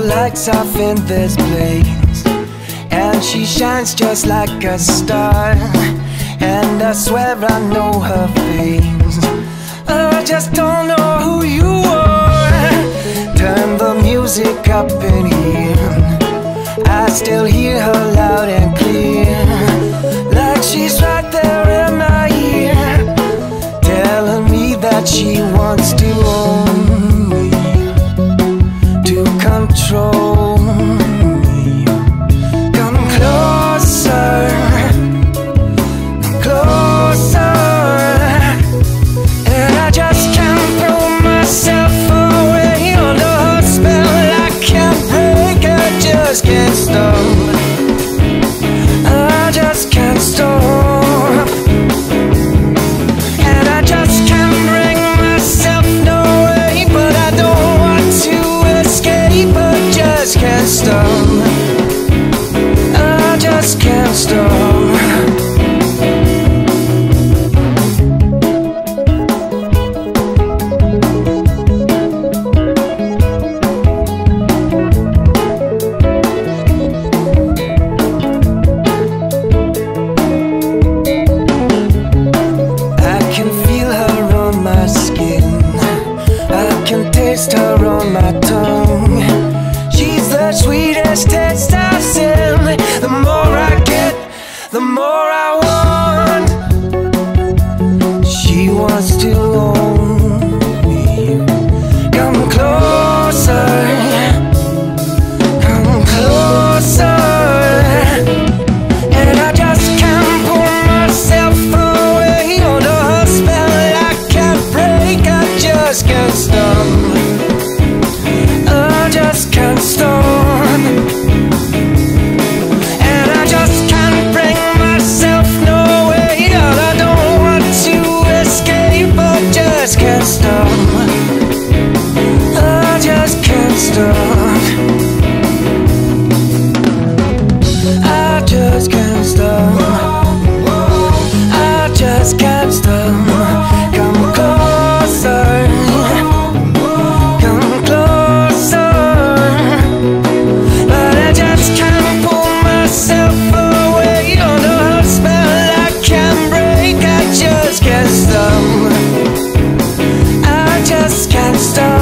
her legs off in this place, and she shines just like a star, and I swear I know her face. I just don't know who you are. Turn the music up in here, I still hear her loud and clear, like she's right there in my ear, telling me that she wants to own me, to control me. Come closer, closer, and I just can't throw myself away on the hot spell. I can't break, I just can't stop. I just can't stop. I just can't stop. I can feel her on my skin, I can taste her on my tongue. She's the sweetest taste I've seen. The more I get, the more I want. She wants to own me. Come closer, come closer, and I just can't pull myself away. On the hot spell I can't break, I just can't stop. And I just can't bring myself no way, and I don't want to escape, I just can't stop. I just can't stop. I just can't stop. I just can't stop. Come closer. I just can't stop.